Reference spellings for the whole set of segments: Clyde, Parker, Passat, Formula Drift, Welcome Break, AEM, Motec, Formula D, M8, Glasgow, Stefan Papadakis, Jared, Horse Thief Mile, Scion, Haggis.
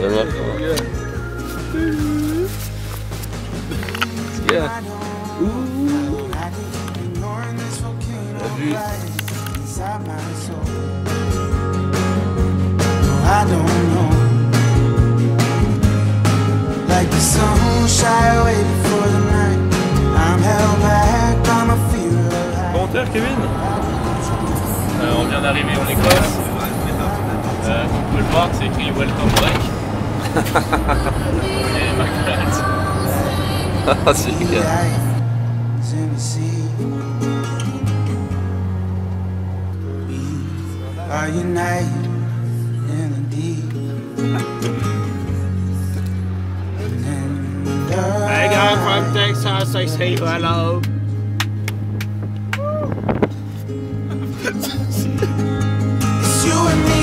Yeah. Yeah. Ouh. I don't know. Like the sun shy away before the night. I'm held back by my fear of life. Volontaire, Kevin? On vient d'arriver en Écosse. Comme vous pouvez le voir, c'est écrit Welcome Break. Et ma crête. Ah, c'est génial. Are you night? Hey guys, from Texas, I say hello. It's you and me.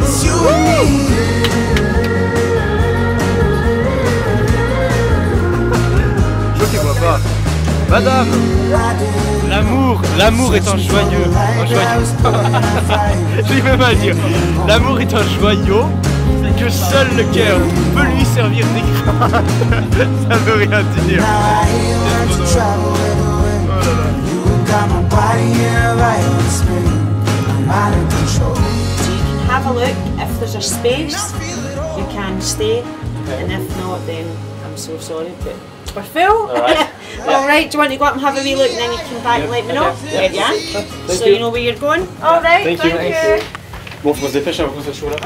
It's you and me. Je te vois pas. Madame, l'amour est un joyeux. Un joyau. J'ai même à dire. L'amour est un joyau que seul le cœur peut lui servir d'écran. Ça veut rien dire. So you can have a look. If there's a space, you can stay. And if not, then I'm so sorry, but we're full. Alright, do you want to go up and have a wee look and then you come back and let me know? Yeah. So you know where you're going? Alright, thank you. Bon, faut se dépêcher avant que ça chauffe là.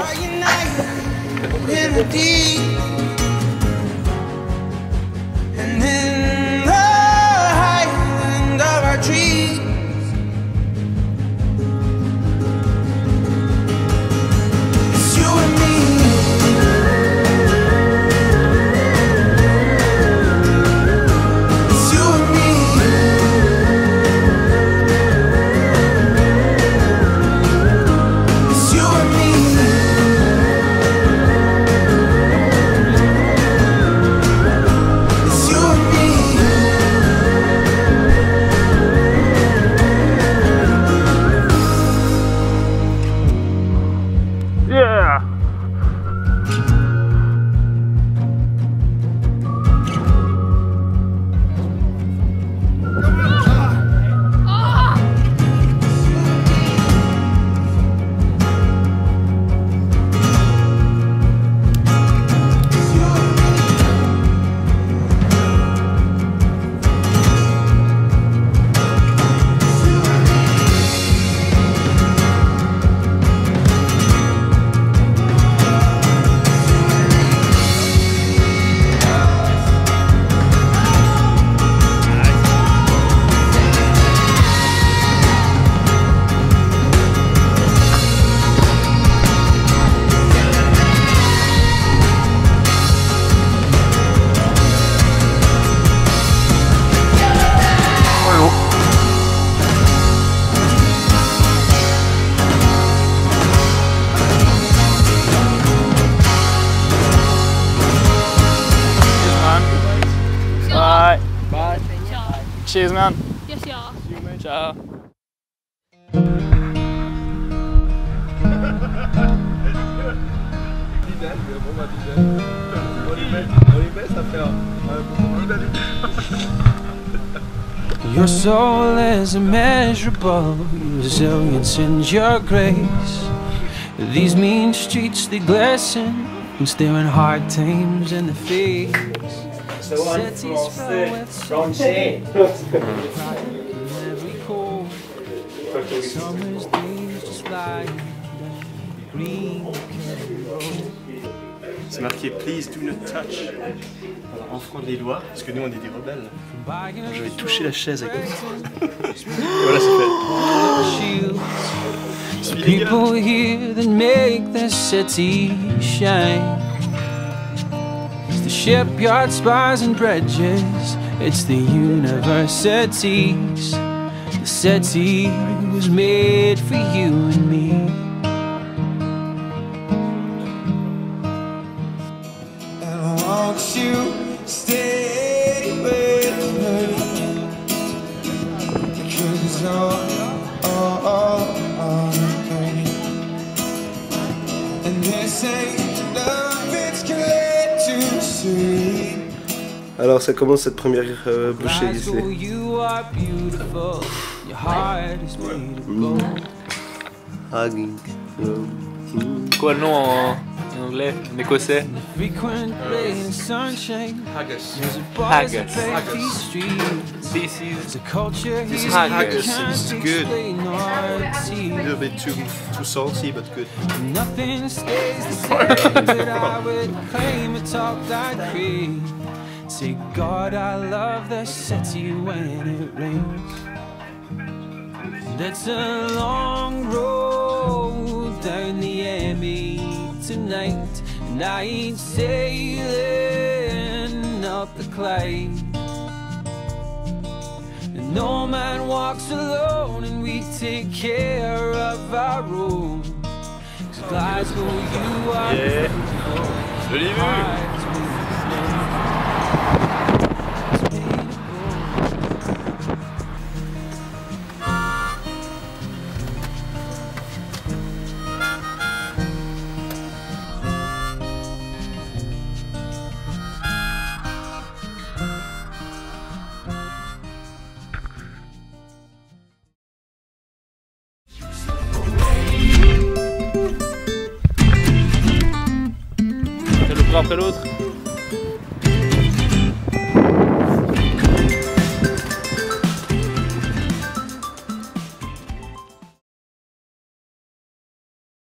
Cheers, man. Yes, you are. Ciao. Your soul is immeasurable, resilience in your grace. These mean streets, they glisten, and staring hard times in the face. So on français. C'est marqué Please do not touch. Alors, enfreindre les doigts, parce que nous on est des rebelles. Je vais toucher la chaise avec vous. Voilà, c'est fait. People here that make the city shine. The shipyard spars and bridges, it's the universities. The city was made for you and me. And won't you stay with me? Because all Alors ça commence cette première bouchée ici. Haggis. Quoi le nom en anglais, en écossais? Haggis. Haggis. This is haggis. It's good. A little bit too salty, but good. Nothing stays the same, but I would claim a top that creed. Say, God, I love the city when it rains. That's a long road down the M8 tonight, and I ain't sailing up the Clyde. And no man walks alone, and we take care of our own. 'Cause Glasgow, you are. Yeah. Je l'ai vu. Après l'autre.